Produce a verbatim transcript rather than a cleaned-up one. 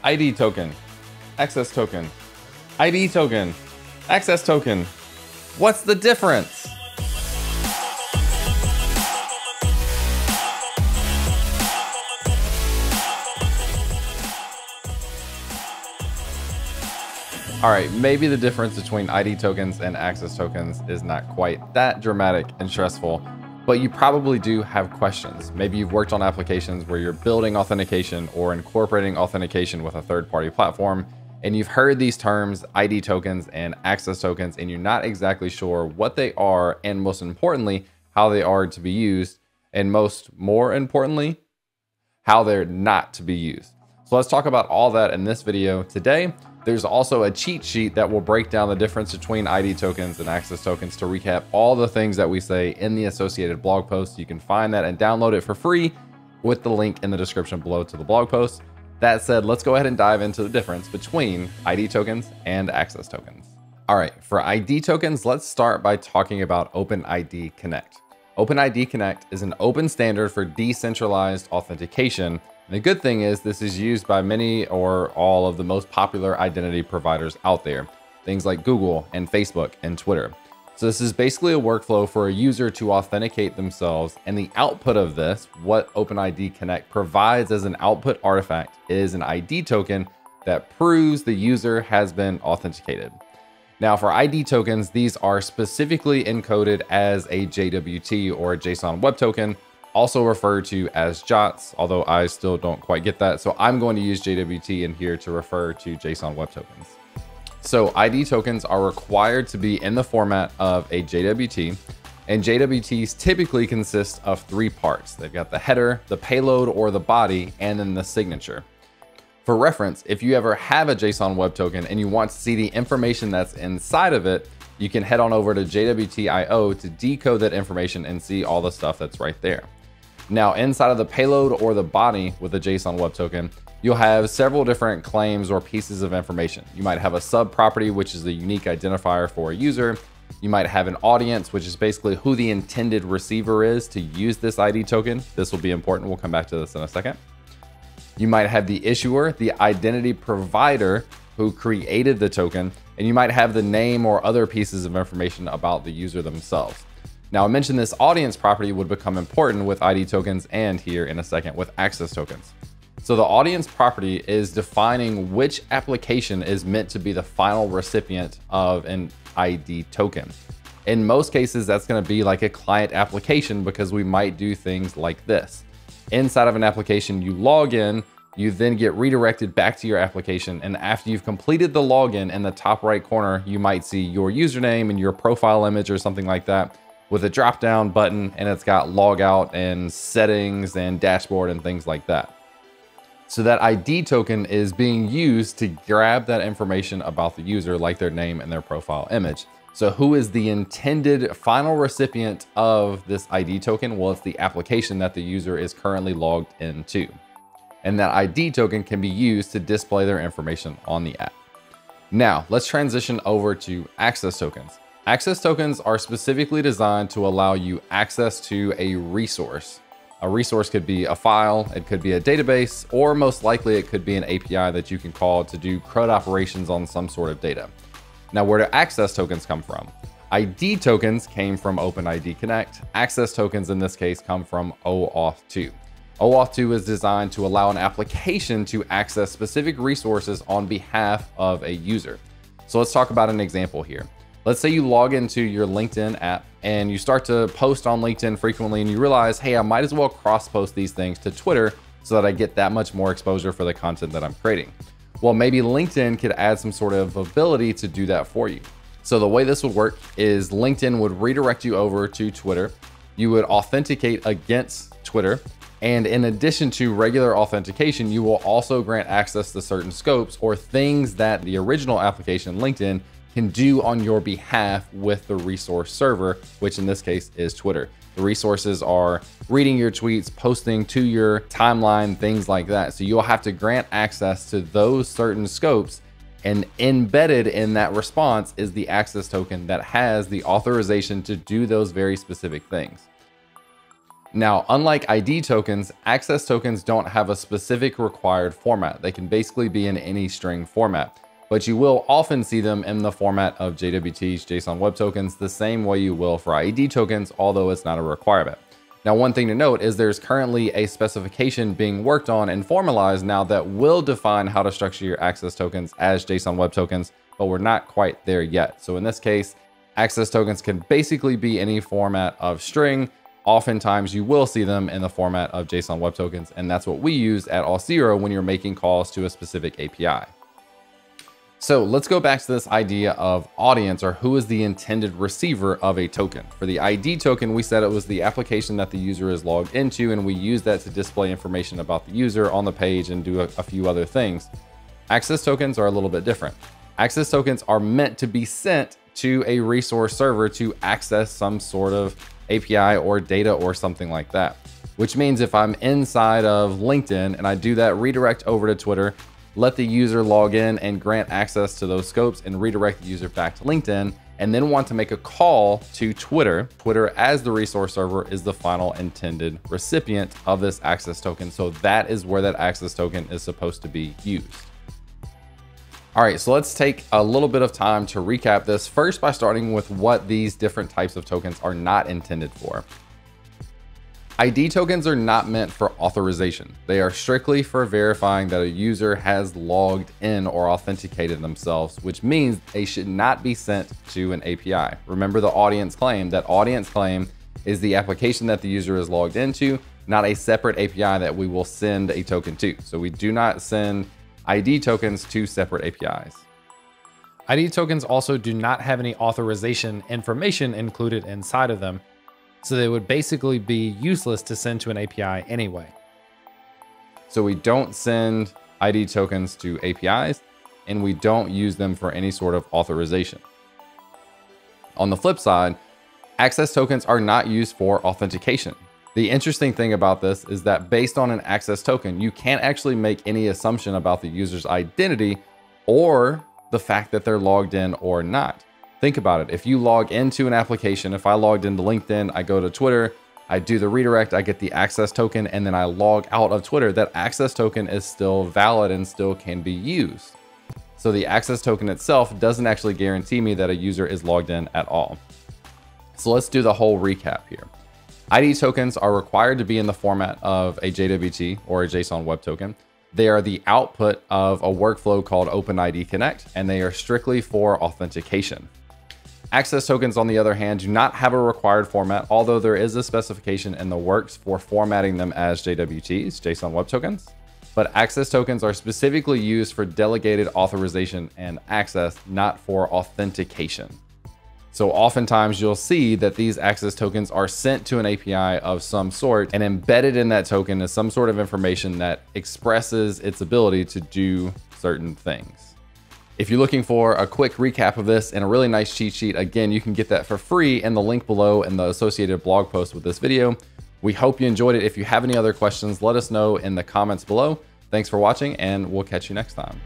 I D token, access token, I D token, access token. What's the difference? All right, maybe the difference between I D tokens and access tokens is not quite that dramatic and stressful, but you probably do have questions. Maybe you've worked on applications where you're building authentication or incorporating authentication with a third-party platform, and you've heard these terms, I D tokens and access tokens, and you're not exactly sure what they are and, most importantly, how they are to be used, and most more importantly, how they're not to be used. So let's talk about all that in this video today. There's also a cheat sheet that will break down the difference between I D tokens and access tokens to recap all the things that we say in the associated blog post. You can find that and download it for free with the link in the description below to the blog post. That said, let's go ahead and dive into the difference between I D tokens and access tokens. All right, for I D tokens, let's start by talking about OpenID Connect. OpenID Connect is an open standard for decentralized authentication. And the good thing is this is used by many or all of the most popular identity providers out there, things like Google and Facebook and Twitter. So this is basically a workflow for a user to authenticate themselves, and the output of this, what OpenID Connect provides as an output artifact, is an I D token that proves the user has been authenticated. Now for I D tokens, these are specifically encoded as a J W T or a JSON Web Token, also referred to as J W Ts, although I still don't quite get that. So I'm going to use J W T in here to refer to JSON Web Tokens. So I D tokens are required to be in the format of a J W T, and J W Ts typically consist of three parts. They've got the header, the payload or the body, and then the signature. For reference, if you ever have a JSON Web Token and you want to see the information that's inside of it, you can head on over to J W T dot I O to decode that information and see all the stuff that's right there. Now, inside of the payload or the body with a JSON Web Token, you'll have several different claims or pieces of information. You might have a sub property, which is the unique identifier for a user. You might have an audience, which is basically who the intended receiver is to use this I D token. This will be important. We'll come back to this in a second. You might have the issuer, the identity provider who created the token, and you might have the name or other pieces of information about the user themselves. Now, I mentioned this audience property would become important with I D tokens and here in a second with access tokens. So the audience property is defining which application is meant to be the final recipient of an I D token. In most cases, that's going to be like a client application, because we might do things like this. Inside of an application, you log in, you then get redirected back to your application. And after you've completed the login, in the top right corner, you might see your username and your profile image or something like that, with a drop down button, and it's got logout and settings and dashboard and things like that. So that I D token is being used to grab that information about the user, like their name and their profile image. So who is the intended final recipient of this I D token? Well, it's the application that the user is currently logged into. And that I D token can be used to display their information on the app. Now let's transition over to access tokens. Access tokens are specifically designed to allow you access to a resource. A resource could be a file, it could be a database, or most likely it could be an A P I that you can call to do CRUD operations on some sort of data. Now, where do access tokens come from? I D tokens came from OpenID Connect. Access tokens in this case come from O auth two. O auth two is designed to allow an application to access specific resources on behalf of a user. So let's talk about an example here. Let's say you log into your LinkedIn app and you start to post on LinkedIn frequently, and you realize, hey, I might as well cross-post these things to Twitter so that I get that much more exposure for the content that I'm creating. Well, maybe LinkedIn could add some sort of ability to do that for you. So the way this would work is LinkedIn would redirect you over to Twitter. You would authenticate against Twitter. And in addition to regular authentication, you will also grant access to certain scopes or things that the original application, LinkedIn, can do on your behalf with the resource server, which in this case is Twitter. The resources are reading your tweets, posting to your timeline, things like that. So you'll have to grant access to those certain scopes, and embedded in that response is the access token that has the authorization to do those very specific things. Now, unlike I D tokens, access tokens don't have a specific required format. They can basically be in any string format, but you will often see them in the format of J W Ts, JSON Web Tokens, the same way you will for I D tokens, although it's not a requirement. Now, one thing to note is there's currently a specification being worked on and formalized now that will define how to structure your access tokens as JSON Web Tokens, but we're not quite there yet. So in this case, access tokens can basically be any format of string. Oftentimes you will see them in the format of JSON Web Tokens, and that's what we use at Auth zero when you're making calls to a specific A P I. So let's go back to this idea of audience, or who is the intended receiver of a token. For the I D token, we said it was the application that the user is logged into, and we use that to display information about the user on the page and do a, a few other things. Access tokens are a little bit different. Access tokens are meant to be sent to a resource server to access some sort of A P I or data or something like that, which means if I'm inside of LinkedIn and I do that redirect over to Twitter, let the user log in and grant access to those scopes and redirect the user back to LinkedIn, and then want to make a call to Twitter. Twitter as the resource server is the final intended recipient of this access token. So that is where that access token is supposed to be used. All right, so let's take a little bit of time to recap this first by starting with what these different types of tokens are not intended for. I D tokens are not meant for authorization. They are strictly for verifying that a user has logged in or authenticated themselves, which means they should not be sent to an A P I. Remember the audience claim. That audience claim is the application that the user is logged into, not a separate A P I that we will send a token to. So we do not send I D tokens to separate A P Is. I D tokens also do not have any authorization information included inside of them, so they would basically be useless to send to an A P I anyway. So we don't send I D tokens to A P Is, and we don't use them for any sort of authorization. On the flip side, access tokens are not used for authentication. The interesting thing about this is that based on an access token, you can't actually make any assumption about the user's identity or the fact that they're logged in or not. Think about it. If you log into an application, if I logged into LinkedIn, I go to Twitter, I do the redirect, I get the access token, and then I log out of Twitter, that access token is still valid and still can be used. So the access token itself doesn't actually guarantee me that a user is logged in at all. So let's do the whole recap here. I D tokens are required to be in the format of a J W T or a JSON Web Token. They are the output of a workflow called OpenID Connect, and they are strictly for authentication. Access tokens, on the other hand, do not have a required format, although there is a specification in the works for formatting them as J W Ts, JSON Web Tokens. But access tokens are specifically used for delegated authorization and access, not for authentication. So oftentimes you'll see that these access tokens are sent to an A P I of some sort, and embedded in that token is some sort of information that expresses its ability to do certain things. If you're looking for a quick recap of this and a really nice cheat sheet, again, you can get that for free in the link below and the associated blog post with this video. We hope you enjoyed it. If you have any other questions, let us know in the comments below. Thanks for watching, and we'll catch you next time.